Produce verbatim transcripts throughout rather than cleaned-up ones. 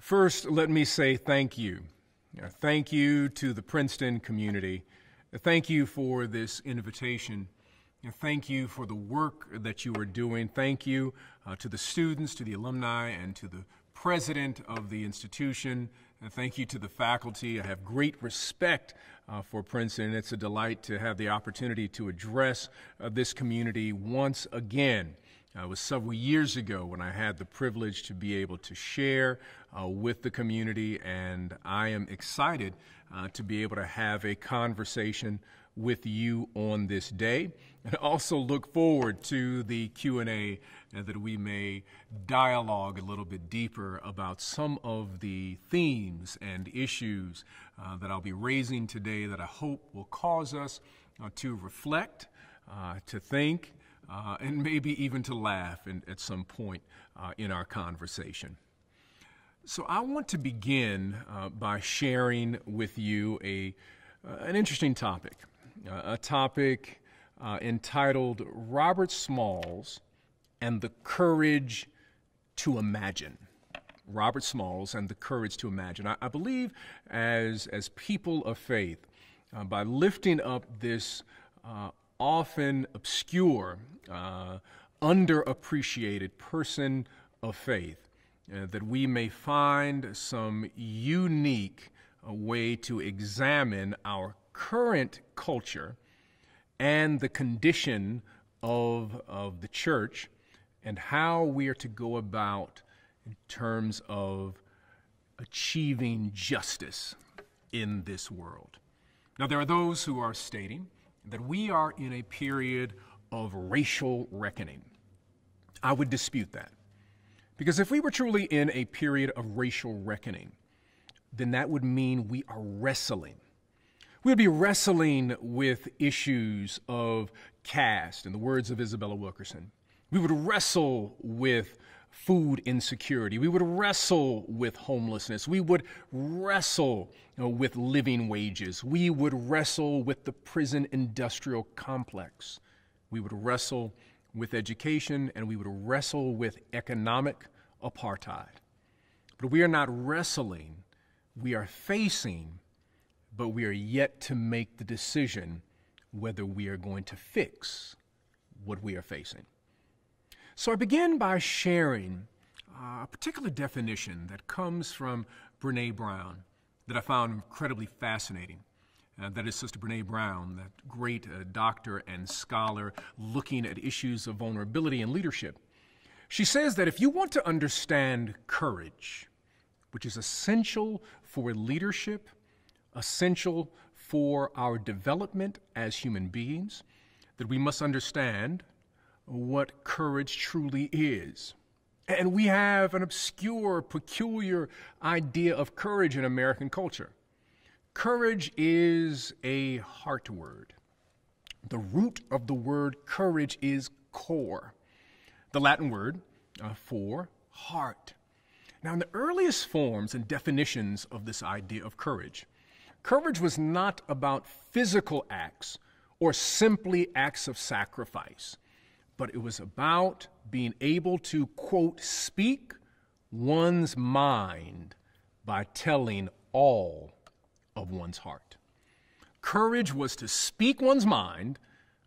First, let me say thank you. Thank you to the Princeton community. Thank you for this invitation. Thank you for the work that you are doing. Thank you uh, to the students, to the alumni, and to the president of the institution. And thank you to the faculty. I have great respect uh, for Princeton. It's a delight to have the opportunity to address uh, this community once again. Uh, it was several years ago when I had the privilege to be able to share uh, with the community, and I am excited uh, to be able to have a conversation with you on this day, and also look forward to the Q and A uh, that we may dialogue a little bit deeper about some of the themes and issues uh, that I'll be raising today that I hope will cause us uh, to reflect, uh, to think, Uh, and maybe even to laugh in, at some point uh, in our conversation. So I want to begin uh, by sharing with you a, uh, an interesting topic, uh, a topic uh, entitled Robert Smalls and the Courage to Imagine. Robert Smalls and the Courage to Imagine. I, I believe as, as people of faith, uh, by lifting up this uh, often obscure, uh, underappreciated person of faith, uh, that we may find some unique uh, way to examine our current culture and the condition of, of the church and how we are to go about in terms of achieving justice in this world. Now, there are those who are stating that we are in a period of racial reckoning. I would dispute that, because if we were truly in a period of racial reckoning, then that would mean we are wrestling. We'd be wrestling with issues of caste, in the words of Isabel Wilkerson. We would wrestle with food insecurity. We would wrestle with homelessness. We would wrestle you know, with living wages. We would wrestle with the prison industrial complex. We would wrestle with education, and we would wrestle with economic apartheid. But we are not wrestling. We are facing, but we are yet to make the decision whether we are going to fix what we are facing. So I begin by sharing a particular definition that comes from Brené Brown that I found incredibly fascinating. Uh, that is Sister Brené Brown, that great uh, doctor and scholar looking at issues of vulnerability and leadership. She says that if you want to understand courage, which is essential for leadership, essential for our development as human beings, that we must understand what courage truly is. And we have an obscure, peculiar idea of courage in American culture. Courage is a heart word. The root of the word courage is cor, the Latin word uh, for heart. Now, in the earliest forms and definitions of this idea of courage, courage was not about physical acts or simply acts of sacrifice, but it was about being able to, quote, speak one's mind by telling all of one's heart. Courage was to speak one's mind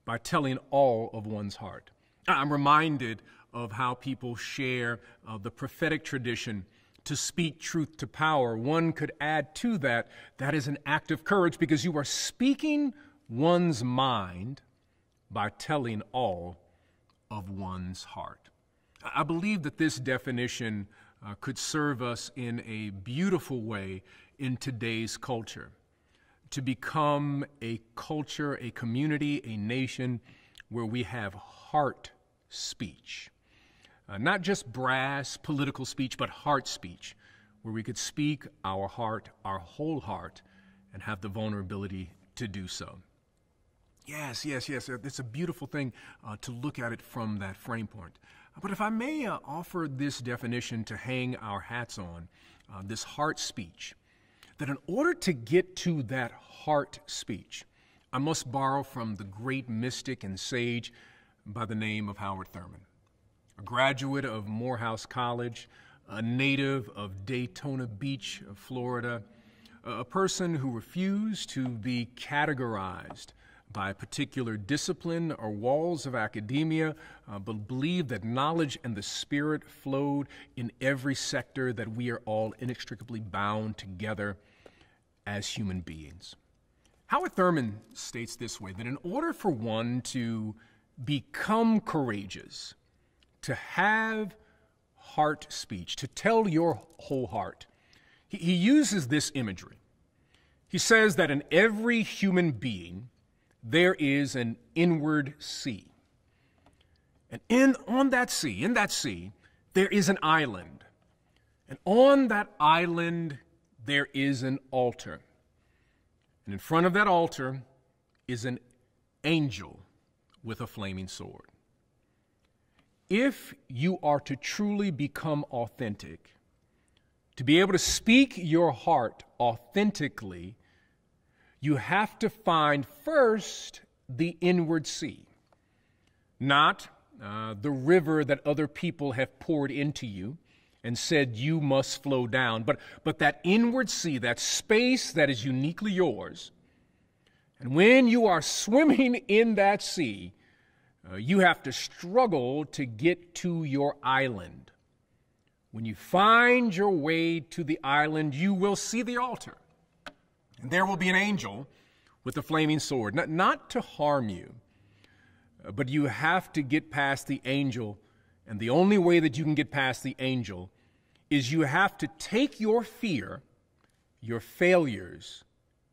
by telling all of one's heart. I'm reminded of how people share uh, the prophetic tradition to speak truth to power. One could add to that, that is an act of courage, because you are speaking one's mind by telling all of one's heart. I believe that this definition uh, could serve us in a beautiful way in today's culture, to become a culture, a community, a nation where we have heart speech. Uh, not just brass political speech, but heart speech, where we could speak our heart, our whole heart, and have the vulnerability to do so. Yes, yes, yes. It's a beautiful thing uh, to look at it from that frame point. But if I may uh, offer this definition to hang our hats on, uh, this heart speech, that in order to get to that heart speech, I must borrow from the great mystic and sage by the name of Howard Thurman, a graduate of Morehouse College, a native of Daytona Beach, Florida, a person who refused to be categorized by a particular discipline or walls of academia, uh, but believed that knowledge and the spirit flowed in every sector, that we are all inextricably bound together as human beings. Howard Thurman states this way, that in order for one to become courageous, to have heart speech, to tell your whole heart, he, he uses this imagery. He says that in every human being, there is an inward sea. And in, on that sea, in that sea, there is an island. And on that island, there is an altar. And in front of that altar is an angel with a flaming sword. If you are to truly become authentic, to be able to speak your heart authentically, you have to find first the inward sea, not uh, the river that other people have poured into you and said you must flow down, but, but that inward sea, that space that is uniquely yours. And when you are swimming in that sea, uh, you have to struggle to get to your island. When you find your way to the island, you will see the altar. And there will be an angel with a flaming sword, not, not to harm you, but you have to get past the angel. And the only way that you can get past the angel is you have to take your fear, your failures,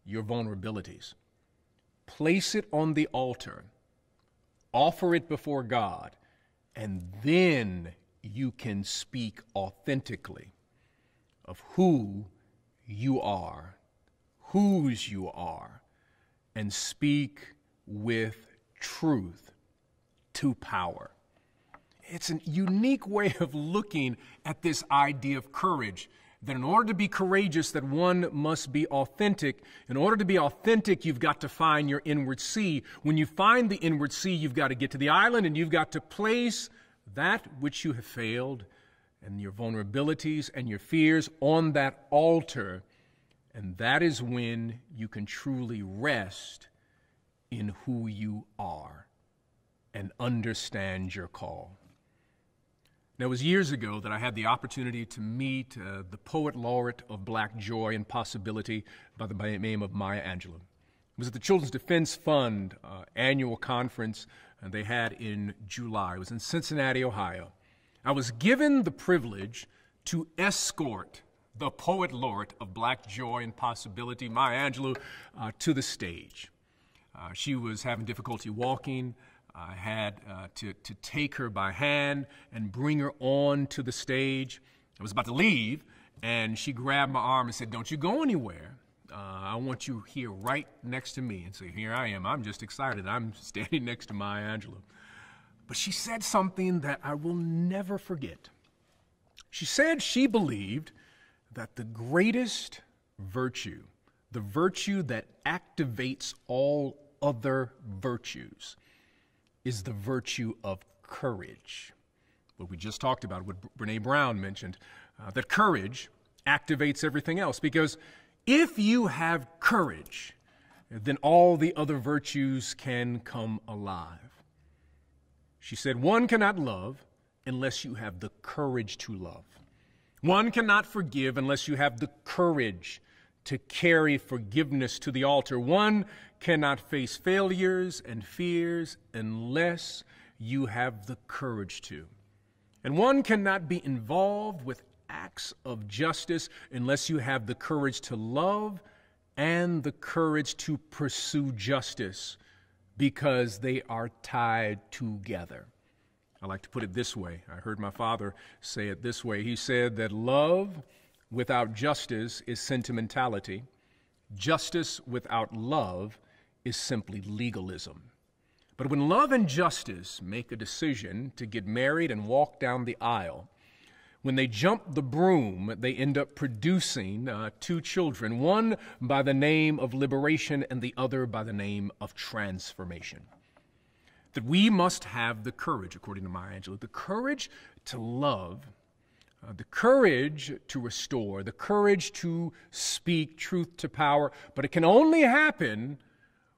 your vulnerabilities, place it on the altar, offer it before God, and then you can speak authentically of who you are, whose you are, and speak with truth to power. It's a unique way of looking at this idea of courage, that in order to be courageous, that one must be authentic. In order to be authentic, you've got to find your inward sea. When you find the inward sea, you've got to get to the island, and you've got to place that which you have failed and your vulnerabilities and your fears on that altar. And that is when you can truly rest in who you are and understand your call. Now, it was years ago that I had the opportunity to meet uh, the poet laureate of Black Joy and Possibility by the name of Maya Angelou. It was at the Children's Defense Fund uh, annual conference and they had in July. It was in Cincinnati, Ohio. I was given the privilege to escort the poet laureate of Black Joy and Possibility, Maya Angelou, uh, to the stage. Uh, she was having difficulty walking. I had uh, to, to take her by hand and bring her on to the stage. I was about to leave, and she grabbed my arm and said, "Don't you go anywhere. Uh, I want you here right next to me." And so here I am. I'm just excited. I'm standing next to Maya Angelou. But she said something that I will never forget. She said she believed that the greatest virtue, the virtue that activates all other virtues, is the virtue of courage. What we just talked about, what Brené Brown mentioned, uh, that courage activates everything else, because if you have courage, then all the other virtues can come alive. She said, one cannot love unless you have the courage to love. One cannot forgive unless you have the courage to carry forgiveness to the altar. One cannot face failures and fears unless you have the courage to. And one cannot be involved with acts of justice unless you have the courage to love and the courage to pursue justice, because they are tied together. I like to put it this way. I heard my father say it this way. He said that love without justice is sentimentality. Justice without love is simply legalism. But when love and justice make a decision to get married and walk down the aisle, when they jump the broom, they end up producing uh, two children, one by the name of liberation and the other by the name of transformation. That we must have the courage, according to Maya Angelou, the courage to love Uh, the courage to restore, the courage to speak truth to power, but it can only happen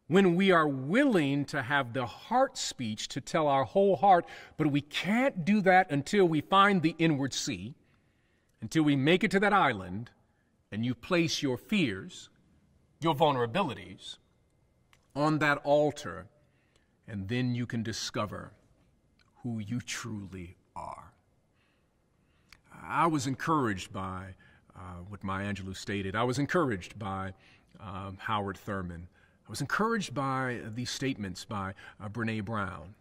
when we are willing to have the heart speech to tell our whole heart, but we can't do that until we find the inward sea, until we make it to that island and you place your fears, your vulnerabilities on that altar, and then you can discover who you truly are. I was encouraged by uh, what Maya Angelou stated. I was encouraged by um, Howard Thurman. I was encouraged by these statements by uh, Brené Brown,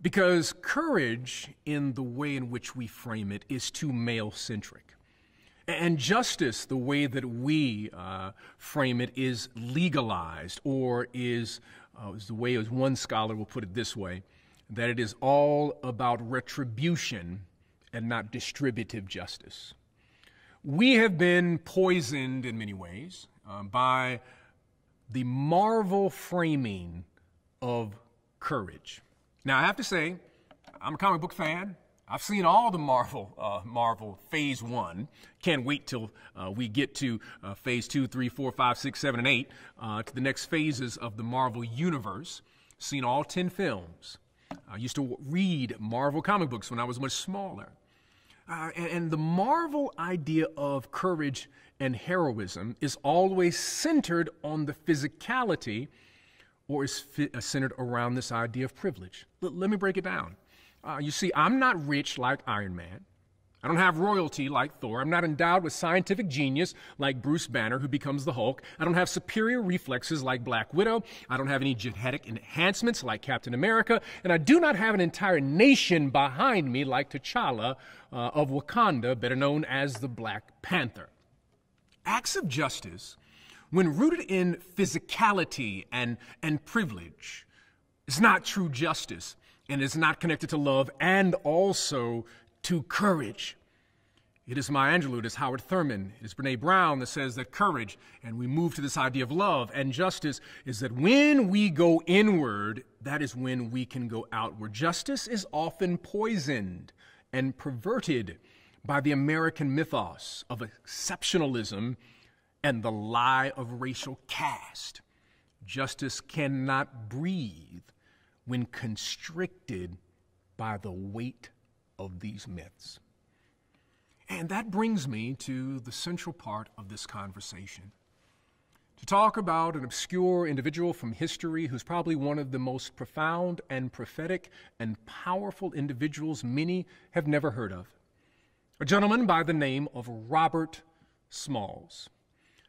because courage, in the way in which we frame it, is too male-centric. And justice, the way that we uh, frame it, is legalized, or is, uh, is the way, as one scholar will put it this way, that it is all about retribution and not distributive justice. We have been poisoned in many ways um, by the Marvel framing of courage. Now, I have to say, I'm a comic book fan. I've seen all the Marvel, uh, Marvel phase one. Can't wait till uh, we get to uh, phase two, three, four, five, six, seven, and eight, uh, to the next phases of the Marvel universe. Seen all ten films. I used to read Marvel comic books when I was much smaller. Uh, and, and the Marvel idea of courage and heroism is always centered on the physicality, or is fi centered around this idea of privilege. L let me break it down. Uh, you see, I'm not rich like Iron Man. I don't have royalty like Thor. I'm not endowed with scientific genius like Bruce Banner, who becomes the Hulk. I don't have superior reflexes like Black Widow. I don't have any genetic enhancements like Captain America. And I do not have an entire nation behind me like T'Challa uh, of Wakanda, better known as the Black Panther. Acts of justice, when rooted in physicality and, and privilege, is not true justice, and is not connected to love and also to courage. It is Maya Angelou, it is Howard Thurman, it is Brené Brown that says that courage, and we move to this idea of love and justice, is that when we go inward, that is when we can go outward. Justice is often poisoned and perverted by the American mythos of exceptionalism and the lie of racial caste. Justice cannot breathe when constricted by the weight of these myths. And that brings me to the central part of this conversation. To talk about an obscure individual from history who's probably one of the most profound and prophetic and powerful individuals many have never heard of. A gentleman by the name of Robert Smalls.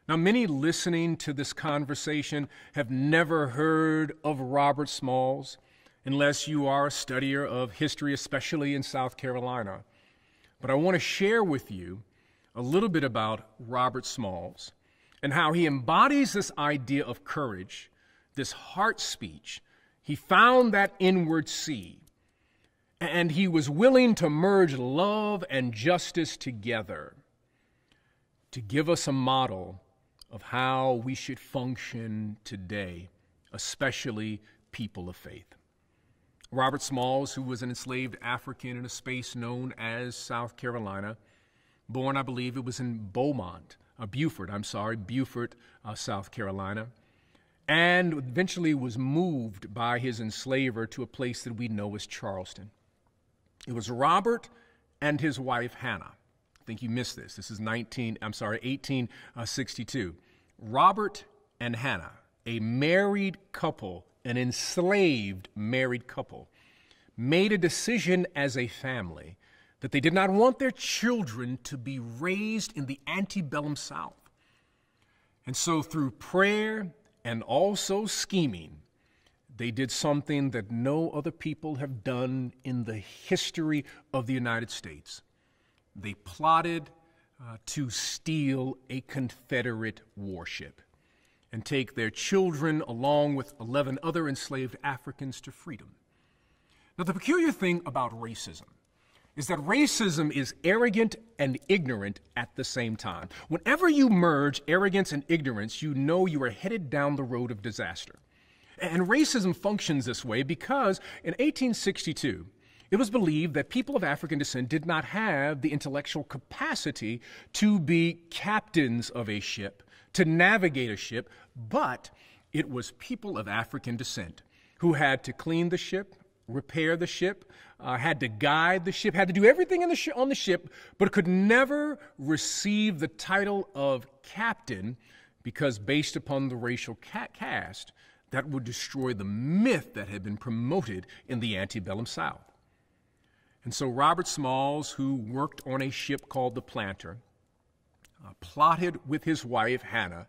Now, many listening to this conversation have never heard of Robert Smalls, unless you are a studier of history, especially in South Carolina. But I want to share with you a little bit about Robert Smalls and how he embodies this idea of courage, this heart speech. He found that inward sea, and he was willing to merge love and justice together to give us a model of how we should function today, especially people of faith. Robert Smalls, who was an enslaved African in a space known as South Carolina, born, I believe it was in Beaumont, uh, Beaufort, I'm sorry, Beaufort, uh, South Carolina, and eventually was moved by his enslaver to a place that we know as Charleston. It was Robert and his wife, Hannah. I think you missed this. This is nineteen, I'm sorry, eighteen sixty-two. Robert and Hannah, a married couple, an enslaved married couple, made a decision as a family that they did not want their children to be raised in the antebellum South. And so through prayer and also scheming, they did something that no other people have done in the history of the United States. They plotted uh, to steal a Confederate warship and take their children along with eleven other enslaved Africans to freedom. Now, the peculiar thing about racism is that racism is arrogant and ignorant at the same time. Whenever you merge arrogance and ignorance, you know you are headed down the road of disaster. And racism functions this way because in eighteen sixty-two, It was believed that people of African descent did not have the intellectual capacity to be captains of a ship, to navigate a ship, but it was people of African descent who had to clean the ship, repair the ship, uh, had to guide the ship, had to do everything in the sh on the ship, but could never receive the title of captain because based upon the racial ca caste, that would destroy the myth that had been promoted in the antebellum South. And so Robert Smalls, who worked on a ship called the Planter, uh, plotted with his wife, Hannah,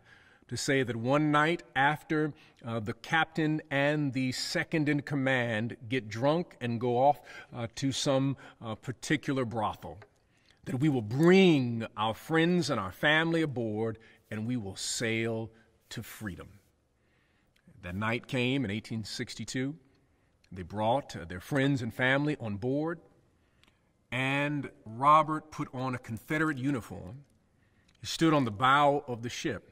to say that one night after uh, the captain and the second in command get drunk and go off uh, to some uh, particular brothel, that we will bring our friends and our family aboard and we will sail to freedom. That night came in eighteen sixty-two. They brought uh, their friends and family on board, and Robert put on a Confederate uniform. He stood on the bow of the ship,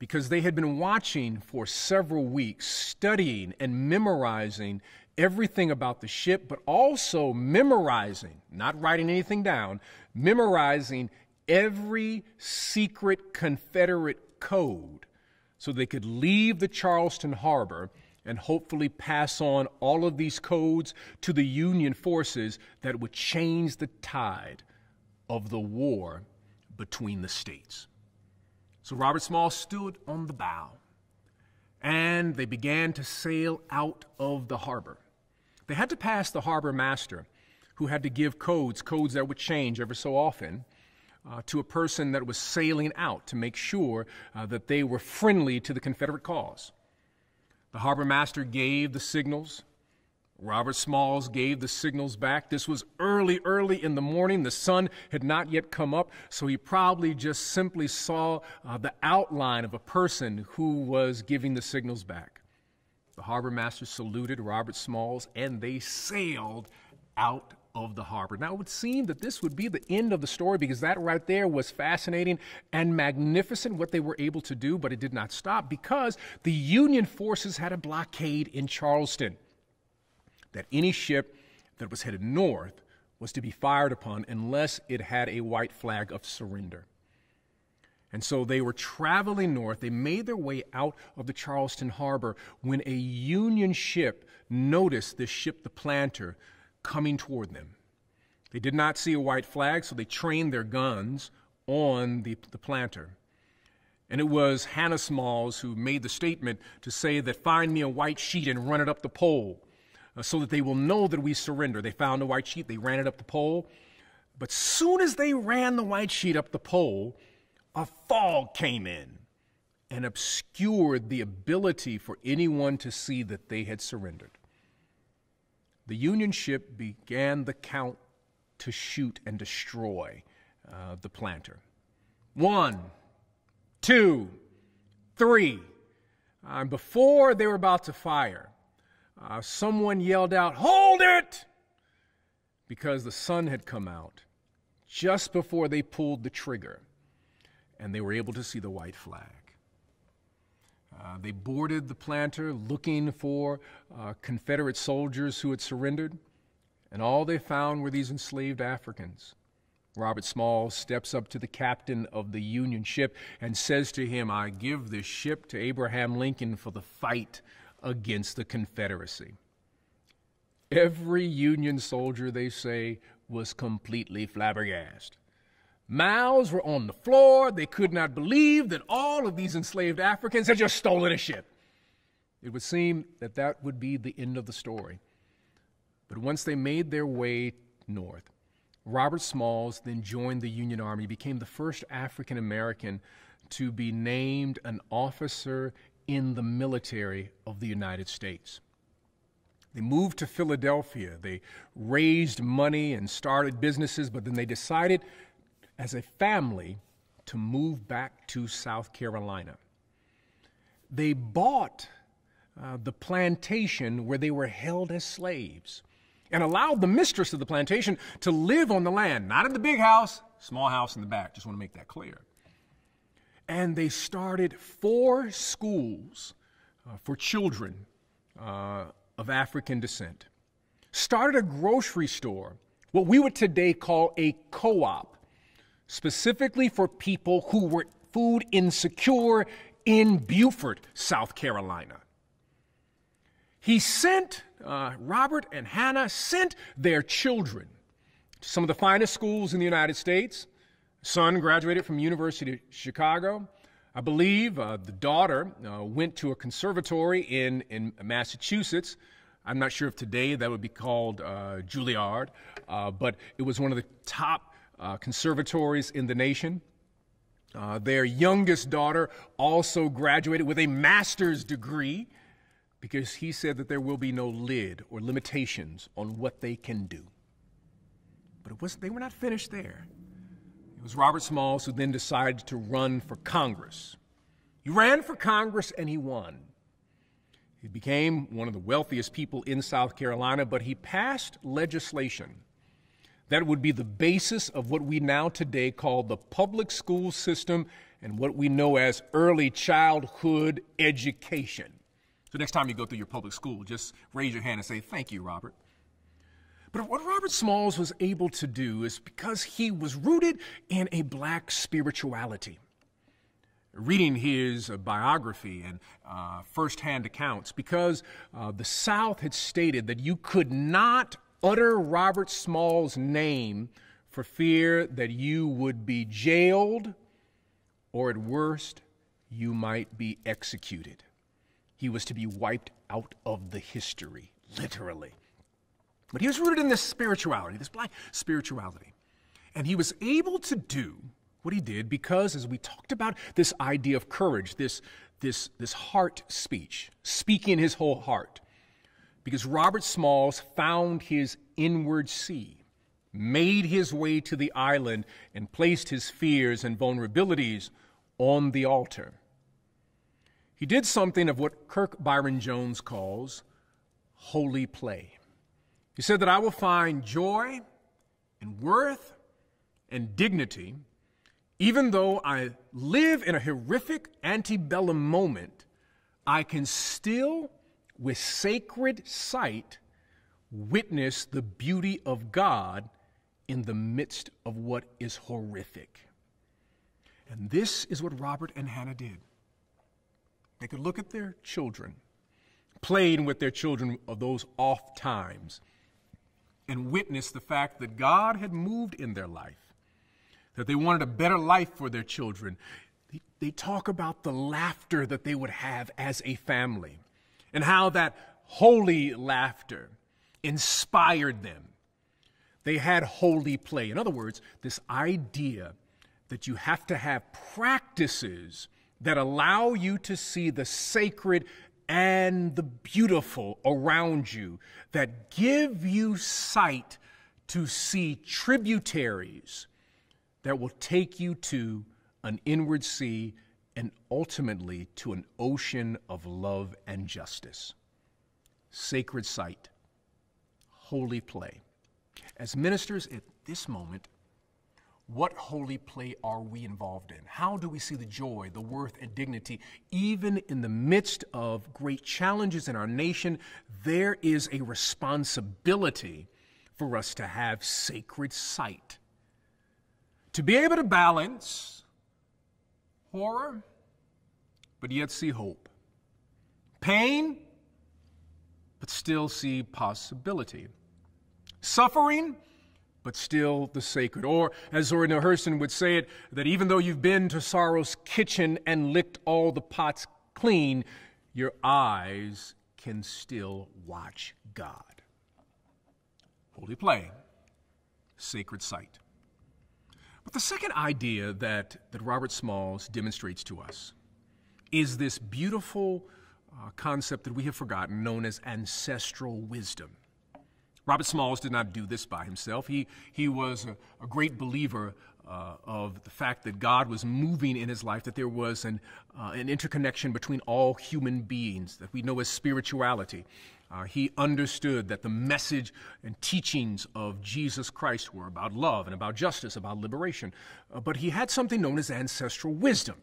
because they had been watching for several weeks, studying and memorizing everything about the ship, but also memorizing, not writing anything down, memorizing every secret Confederate code so they could leave the Charleston harbor and hopefully pass on all of these codes to the Union forces that would change the tide of the war between the states. So Robert Smalls stood on the bow, and they began to sail out of the harbor. They had to pass the harbor master, who had to give codes, codes that would change ever so often, uh, to a person that was sailing out to make sure uh, that they were friendly to the Confederate cause. The harbor master gave the signals. Robert Smalls gave the signals back. This was early, early in the morning. The sun had not yet come up, so he probably just simply saw uh, the outline of a person who was giving the signals back. The harbor master saluted Robert Smalls, and they sailed out of the harbor. Now, it would seem that this would be the end of the story because that right there was fascinating and magnificent what they were able to do, but it did not stop because the Union forces had a blockade in Charleston, that any ship that was headed north was to be fired upon unless it had a white flag of surrender. And so they were traveling north. They made their way out of the Charleston harbor when a Union ship noticed this ship, the Planter, coming toward them. They did not see a white flag, so they trained their guns on the, the Planter. And it was Hannah Smalls who made the statement to say that, "Find me a white sheet and run it up the pole, so that they will know that we surrender." They found a white sheet, they ran it up the pole. But soon as they ran the white sheet up the pole, a fog came in and obscured the ability for anyone to see that they had surrendered. The Union ship began the count to shoot and destroy uh, the Planter. One, two, three. Uh, before they were about to fire, Uh, someone yelled out, "Hold it!" because the sun had come out just before they pulled the trigger, and they were able to see the white flag. Uh, they boarded the Planter looking for uh, Confederate soldiers who had surrendered, and all they found were these enslaved Africans. Robert Smalls steps up to the captain of the Union ship and says to him, "I give this ship to Abraham Lincoln for the fight against the Confederacy." Every Union soldier, they say, was completely flabbergasted. Mouths were on the floor. They could not believe that all of these enslaved Africans had just stolen a ship. It would seem that that would be the end of the story. But once they made their way north, Robert Smalls then joined the Union Army, became the first African American to be named an officer in the military of the United States. They moved to Philadelphia. They raised money and started businesses, but then they decided as a family to move back to South Carolina. They bought uh, the plantation where they were held as slaves and allowed the mistress of the plantation to live on the land, not in the big house, small house in the back. Just want to make that clear. And they started four schools uh, for children uh, of African descent. started a grocery store, what we would today call a co-op, specifically for people who were food insecure in Beaufort, South Carolina. He sent, uh, Robert and Hannah sent their children to some of the finest schools in the United States. Son graduated from University of Chicago. I believe uh, the daughter uh, went to a conservatory in, in Massachusetts. I'm not sure if today that would be called uh, Juilliard, uh, but it was one of the top uh, conservatories in the nation. Uh, their youngest daughter also graduated with a master's degree because he said that there will be no lid or limitations on what they can do. But it wasn't, they were not finished there. It was Robert Smalls who then decided to run for Congress. He ran for Congress and he won. He became one of the wealthiest people in South Carolina, but he passed legislation that would be the basis of what we now today call the public school system and what we know as early childhood education. So next time you go through your public school, just raise your hand and say, "Thank you, Robert." But what Robert Smalls was able to do is because he was rooted in a black spirituality. Reading his biography and uh, firsthand accounts, because uh, the South had stated that you could not utter Robert Smalls' name for fear that you would be jailed or, at worst, you might be executed. He was to be wiped out of the history, literally. But he was rooted in this spirituality, this black spirituality. And he was able to do what he did because, as we talked about this idea of courage, this, this, this heart speech, speaking his whole heart, because Robert Smalls found his inward sea, made his way to the island, and placed his fears and vulnerabilities on the altar. He did something of what Kirk Byron Jones calls holy play. He said that I will find joy and worth and dignity, even though I live in a horrific antebellum moment, I can still, with sacred sight, witness the beauty of God in the midst of what is horrific. And this is what Robert and Hannah did. They could look at their children, playing with their children of those off times, and witness the fact that God had moved in their life, that they wanted a better life for their children. They, they talk about the laughter that they would have as a family and how that holy laughter inspired them. They had holy play. In other words, this idea that you have to have practices that allow you to see the sacred and the beautiful around you, that give you sight to see tributaries that will take you to an inward sea and ultimately to an ocean of love and justice. Sacred sight, holy play. As ministers at this moment, what holy play are we involved in? How do we see the joy, the worth, and dignity? Even in the midst of great challenges in our nation, there is a responsibility for us to have sacred sight, to be able to balance horror, but yet see hope, pain, but still see possibility, suffering, but still the sacred. Or, as Zora Neale Hurston would say it, that even though you've been to sorrow's kitchen and licked all the pots clean, your eyes can still watch God. Holy play, sacred sight. But the second idea that, that Robert Smalls demonstrates to us is this beautiful uh, concept that we have forgotten known as ancestral wisdom. Robert Smalls did not do this by himself. He, he was a, a great believer uh, of the fact that God was moving in his life, that there was an, uh, an interconnection between all human beings that we know as spirituality. Uh, he understood that the message and teachings of Jesus Christ were about love and about justice, about liberation. Uh, but he had something known as ancestral wisdom.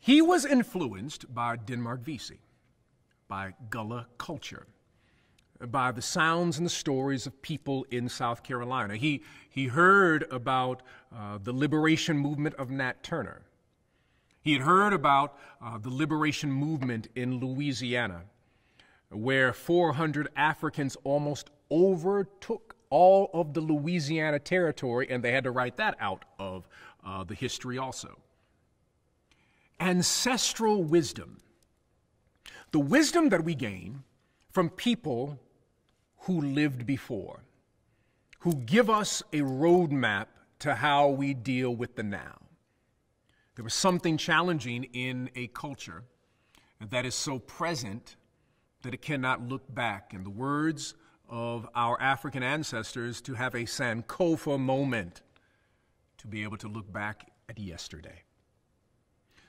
He was influenced by Denmark Vesey, by Gullah culture. by the sounds and the stories of people in South Carolina. He, he heard about uh, the liberation movement of Nat Turner. He had heard about uh, the liberation movement in Louisiana, where four hundred Africans almost overtook all of the Louisiana territory, and they had to write that out of uh, the history also. Ancestral wisdom. The wisdom that we gain from people who lived before, who give us a roadmap to how we deal with the now. There was something challenging in a culture that is so present that it cannot look back. In the words of our African ancestors, to have a Sankofa moment, to be able to look back at yesterday.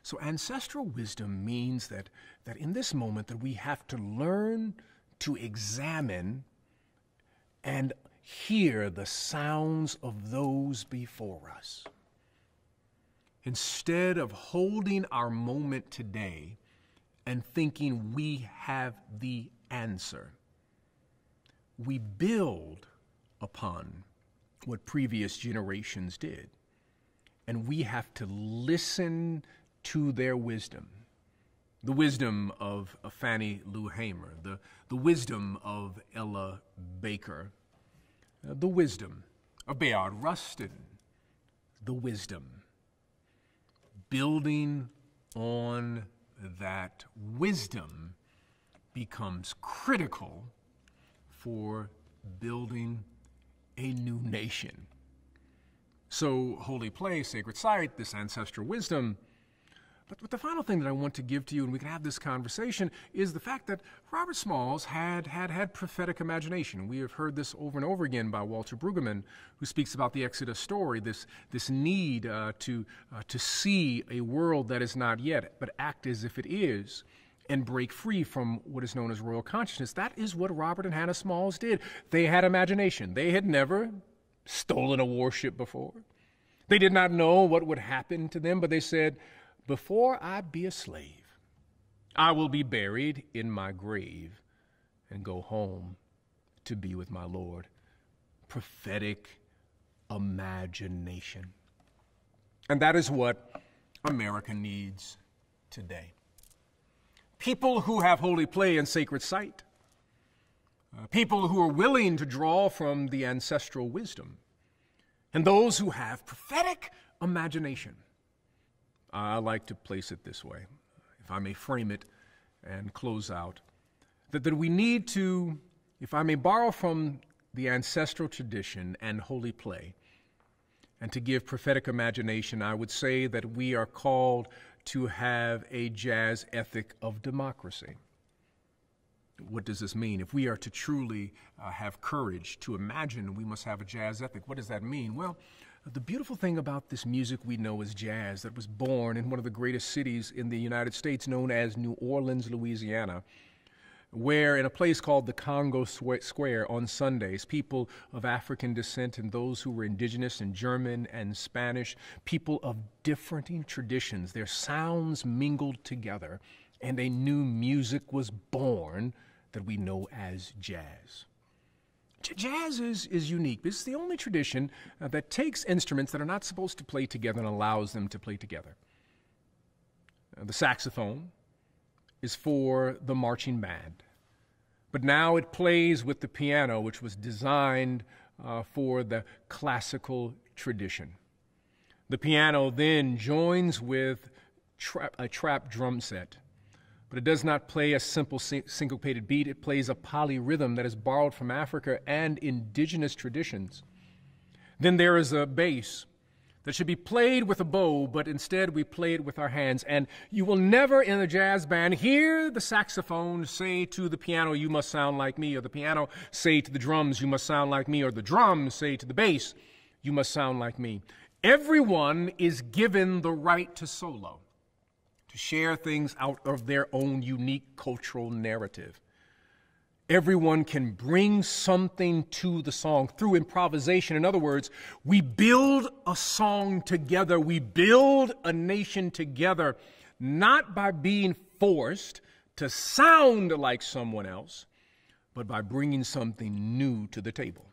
So ancestral wisdom means that, that in this moment that we have to learn to examine and hear the sounds of those before us. Instead of holding our moment today and thinking we have the answer, we build upon what previous generations did, and we have to listen to their wisdom, the wisdom of, of Fannie Lou Hamer, the, the wisdom of Ella Baker, uh, the wisdom of Bayard Rustin, the wisdom. Building on that wisdom becomes critical for building a new nation. So, holy place, sacred site, this ancestral wisdom. But, but the final thing that I want to give to you, and we can have this conversation, is the fact that Robert Smalls had, had, had prophetic imagination. We have heard this over and over again by Walter Brueggemann, who speaks about the Exodus story, this, this need uh, to, uh, to see a world that is not yet, but act as if it is, and break free from what is known as royal consciousness. That is what Robert and Hannah Smalls did. They had imagination. They had never stolen a warship before. They did not know what would happen to them, but they said, before I be a slave, I will be buried in my grave and go home to be with my Lord. Prophetic imagination. And that is what America needs today. People who have holy play and sacred sight. Uh, people who are willing to draw from the ancestral wisdom. And those who have prophetic imagination. I like to place it this way, if I may frame it and close out, that, that we need to, if I may borrow from the ancestral tradition and holy play, and to give prophetic imagination, I would say that we are called to have a jazz ethic of democracy. What does this mean? If we are to truly uh, have courage to imagine, we must have a jazz ethic. What does that mean? Well, the beautiful thing about this music we know as jazz that was born in one of the greatest cities in the United States known as New Orleans, Louisiana, where in a place called the Congo Square on Sundays, people of African descent and those who were indigenous and German and Spanish, people of differing traditions, their sounds mingled together and a new music was born that we know as jazz. Jazz is, is unique. It's the only tradition uh, that takes instruments that are not supposed to play together and allows them to play together. Uh, the saxophone is for the marching band, but now it plays with the piano, which was designed uh, for the classical tradition. The piano then joins with tra- a trap drum set. But it does not play a simple syncopated beat. It plays a polyrhythm that is borrowed from Africa and indigenous traditions. Then there is a bass that should be played with a bow, but instead we play it with our hands. And you will never in a jazz band hear the saxophone say to the piano, you must sound like me, or the piano say to the drums, you must sound like me, or the drums say to the bass, you must sound like me. Everyone is given the right to solo, to share things out of their own unique cultural narrative. Everyone can bring something to the song through improvisation. In other words, we build a song together. We build a nation together, not by being forced to sound like someone else, but by bringing something new to the table.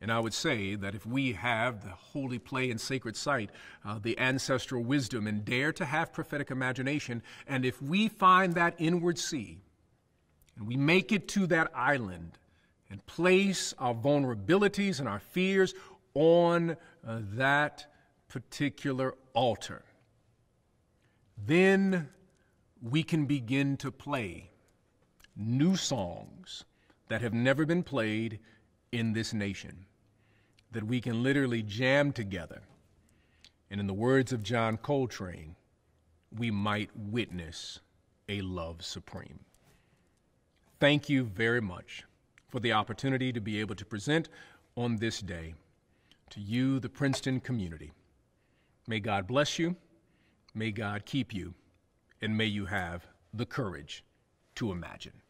And I would say that if we have the holy play and sacred site, uh, the ancestral wisdom, and dare to have prophetic imagination, and if we find that inward sea, and we make it to that island, and place our vulnerabilities and our fears on uh, that particular altar, then we can begin to play new songs that have never been played in this nation, that we can literally jam together. And in the words of John Coltrane, we might witness a love supreme. Thank you very much for the opportunity to be able to present on this day to you, the Princeton community. May God bless you, may God keep you, and may you have the courage to imagine.